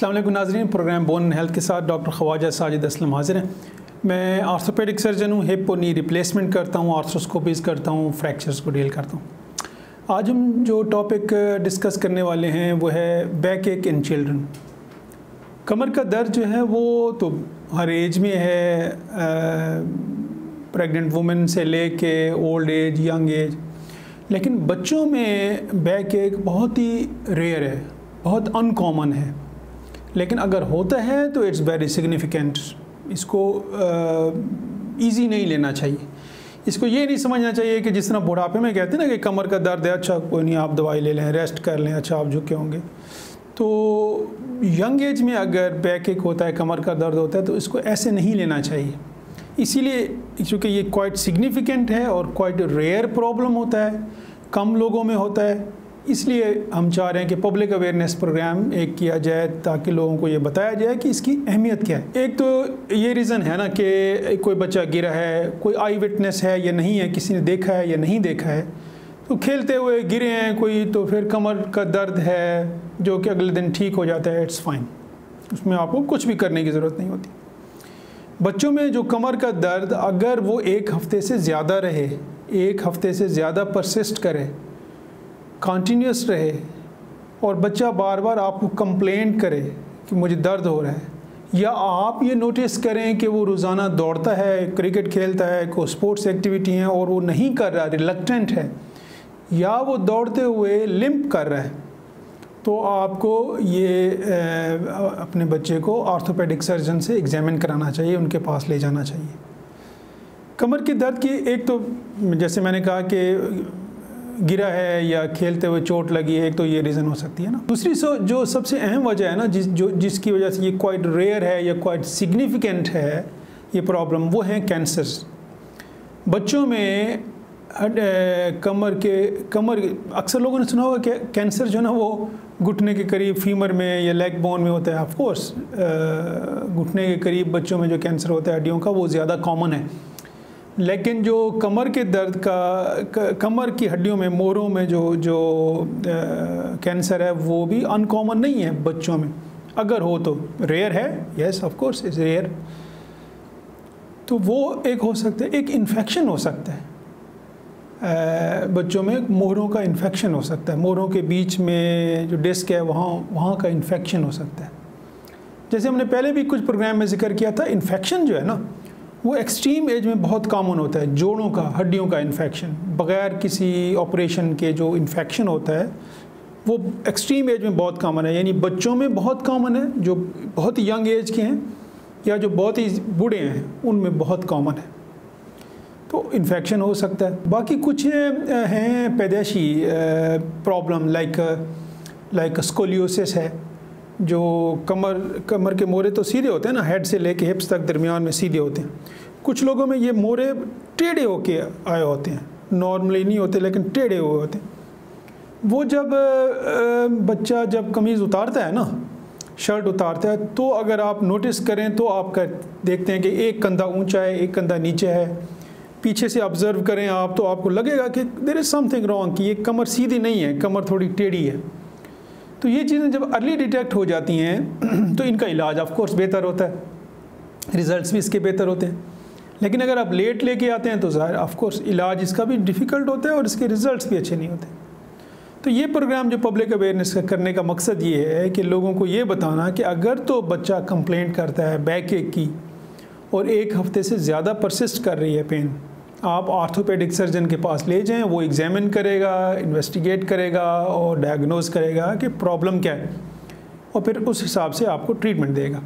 अस्सलाम वालेकुम नाज़रीन, प्रोग्राम बोन हेल्थ के साथ डॉक्टर ख्वाजा साजिद असलम हाज़िर हैं। मैं आर्थोपेडिक सर्जन हूँ, हिप और नी रिप्लेसमेंट करता हूँ, आर्थ्रोस्कोपीज़ करता हूँ, फ्रैक्चर्स को डील करता हूँ। आज हम जो टॉपिक डिस्कस करने वाले हैं वो है बैक एक इन चिल्ड्रन। कमर का दर्द जो है वो तो हर एज में है, प्रेगनेंट वुमेन से ले के ओल्ड एज, यंग एज, लेकिन बच्चों में बैक एक बहुत ही रेयर है, बहुत अनकॉमन है, लेकिन अगर होता है तो इट्स वेरी सिग्निफिकेंट। इसको इजी नहीं लेना चाहिए, इसको ये नहीं समझना चाहिए कि जिस तरह बुढ़ापे में कहते हैं ना कि कमर का दर्द है, अच्छा कोई नहीं आप दवाई ले लें, रेस्ट कर लें, अच्छा आप झुके होंगे। तो यंग एज में अगर बैक एक होता है, कमर का दर्द होता है, तो इसको ऐसे नहीं लेना चाहिए। इसीलिए क्योंकि ये क्वाइट सिग्निफिकेंट है और क्वाइट रेयर प्रॉब्लम होता है, कम लोगों में होता है, इसलिए हम चाह रहे हैं कि पब्लिक अवेयरनेस प्रोग्राम एक किया जाए ताकि लोगों को ये बताया जाए कि इसकी अहमियत क्या है। एक तो ये रीज़न है ना कि कोई बच्चा गिरा है, कोई आई विटनेस है या नहीं है, किसी ने देखा है या नहीं देखा है, तो खेलते हुए गिरे हैं कोई, तो फिर कमर का दर्द है जो कि अगले दिन ठीक हो जाता है, इट्स फाइन, उसमें आपको कुछ भी करने की ज़रूरत नहीं होती। बच्चों में जो कमर का दर्द अगर वो एक हफ़्ते से ज़्यादा रहे, एक हफ़्ते से ज़्यादा परसिस्ट करे, कंटिन्यूस रहे, और बच्चा बार बार आपको कंप्लेंट करे कि मुझे दर्द हो रहा है, या आप ये नोटिस करें कि वो रोज़ाना दौड़ता है, क्रिकेट खेलता है, कोई स्पोर्ट्स एक्टिविटी है और वो नहीं कर रहा, रिलक्टेंट है, या वो दौड़ते हुए लिम्प कर रहा है, तो आपको ये अपने बच्चे को आर्थोपेडिक सर्जन से एग्जामिन कराना चाहिए, उनके पास ले जाना चाहिए। कमर के दर्द की एक तो जैसे मैंने कहा कि गिरा है या खेलते हुए चोट लगी है, एक तो ये रीज़न हो सकती है ना। दूसरी जो सबसे अहम वजह है ना, जिसकी वजह से ये क्वाइट रेयर है या क्वाइट सिग्निफिकेंट है ये प्रॉब्लम, वो है कैंसर्स। बच्चों में कमर अक्सर लोगों ने सुना होगा कि कैंसर जो है ना वो घुटने के करीब, फीमर में या लेग बोन में होता है। ऑफ कोर्स घुटने के करीब बच्चों में जो कैंसर होता है हड्डियों का वो ज़्यादा कॉमन है, लेकिन जो कमर के दर्द का, कमर की हड्डियों में, मोरों में जो कैंसर है वो भी अनकॉमन नहीं है बच्चों में, अगर हो तो। रेयर है, yes of course is rare. तो वो एक हो सकता है। एक इन्फेक्शन हो सकता है बच्चों में, मोरों का इन्फेक्शन हो सकता है, मोरों के बीच में जो डिस्क है वहाँ का इन्फेक्शन हो सकता है। जैसे हमने पहले भी कुछ प्रोग्राम में जिक्र किया था, इन्फेक्शन जो है ना वो एक्सट्रीम एज में बहुत कॉमन होता है। जोड़ों का, हड्डियों का इन्फेक्शन बगैर किसी ऑपरेशन के जो इन्फेक्शन होता है वो एक्सट्रीम एज में बहुत कॉमन है, यानी बच्चों में बहुत कॉमन है, जो बहुत यंग एज के हैं या जो बहुत ही बूढ़े हैं उनमें बहुत कॉमन है, तो इन्फेक्शन हो सकता है। बाकी कुछ हैं पैदाइशी प्रॉब्लम, लाइक स्कोलियोसिस है, जो कमर के मोरे तो सीधे होते हैं ना, हेड से लेके हिप्स तक दरमियान में सीधे होते हैं। कुछ लोगों में ये मोरे टेढ़े होके आए होते हैं, नॉर्मली नहीं होते लेकिन टेढ़े हुए होते हैं। वो जब बच्चा कमीज़ उतारता है ना, शर्ट उतारता है, तो अगर आप नोटिस करें तो आप देखते हैं कि एक कंधा ऊंचा है, एक कंधा नीचे है। पीछे से ऑब्ज़र्व करें आप तो आपको लगेगा कि देयर इज़ समथिंग रॉन्ग, कि ये कमर सीधी नहीं है, कमर थोड़ी टेढ़ी है। तो ये चीज़ें जब अर्ली डिटेक्ट हो जाती हैं तो इनका इलाज ऑफ कोर्स बेहतर होता है, रिजल्ट्स भी इसके बेहतर होते हैं। लेकिन अगर आप लेट लेके आते हैं तो ज़ाहिर ऑफ कोर्स इलाज इसका भी डिफ़िकल्ट होता है और इसके रिजल्ट्स भी अच्छे नहीं होते। तो ये प्रोग्राम जो पब्लिक अवेयरनेस करने का मकसद ये है कि लोगों को ये बताना कि अगर तो बच्चा कंप्लेंट करता है बैक एक की और एक हफ़्ते से ज़्यादा परसिस्ट कर रही है पेन, आप आर्थोपेडिक सर्जन के पास ले जाएं, वो एग्जामिन करेगा, इन्वेस्टिगेट करेगा और डायग्नोज करेगा कि प्रॉब्लम क्या है, और फिर उस हिसाब से आपको ट्रीटमेंट देगा।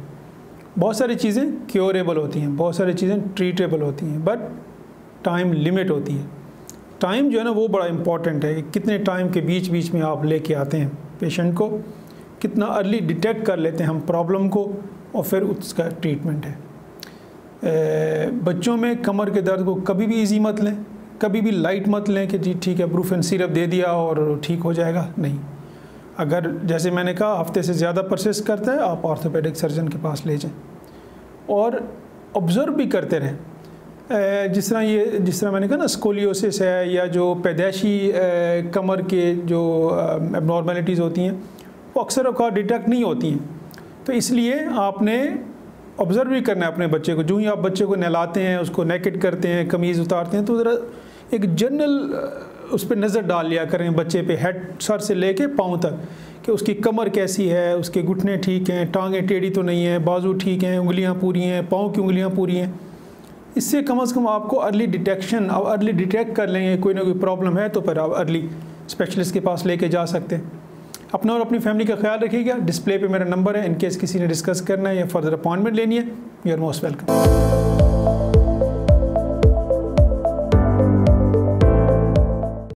बहुत सारी चीज़ें क्योरेबल होती हैं, बहुत सारी चीज़ें ट्रीटेबल होती हैं, बट टाइम लिमिट होती है। टाइम जो है ना वो बड़ा इम्पॉर्टेंट है, कि कितने टाइम के बीच में आप ले कर आते हैं पेशेंट को, कितना अर्ली डिटेक्ट कर लेते हैं हम प्रॉब्लम को, और फिर उसका ट्रीटमेंट है। बच्चों में कमर के दर्द को कभी भी इजी मत लें, कभी भी लाइट मत लें कि जी ठीक है ब्रूफेन सिरप दे दिया और ठीक हो जाएगा, नहीं। अगर जैसे मैंने कहा हफ्ते से ज़्यादा परसिस्ट करता है, आप आर्थोपेडिक सर्जन के पास ले जाएं और ऑब्ज़र्व भी करते रहें। जिस तरह मैंने कहा ना, स्कोलियोसिस है या जो पैदाइशी कमर के जो एबनॉर्मेलिटीज़ होती हैं वो अक्सर डिटेक्ट नहीं होती हैं, तो इसलिए आपने ऑब्ज़र्व भी करना है अपने बच्चे को। जो ही आप बच्चे को नहलाते हैं, उसको नेकेड करते हैं, कमीज़ उतारते हैं, तो ज़रा एक जनरल उस पर नज़र डाल लिया करें बच्चे पे, हेड सर से लेके पाँव तक, कि उसकी कमर कैसी है, उसके घुटने ठीक हैं, टांगें टेढ़ी तो नहीं है, बाजू ठीक हैं, उंगलियां पूरी हैं, पाँव की उंगलियां पूरी हैं। इससे कम अज़ कम आपको अर्ली डिटेक्शन, आप अर्ली डिटेक्ट कर लेंगे कोई ना कोई प्रॉब्लम है, तो फिर आप अर्ली स्पेशलिस्ट के पास लेके जा सकते हैं। अपना और अपनी फैमिली का ख्याल रखिएगा। डिस्प्ले पे मेरा नंबर है, इनकेस किसी ने डिस्कस करना है या फर्दर अपॉइंटमेंट लेनी है। You are most welcome.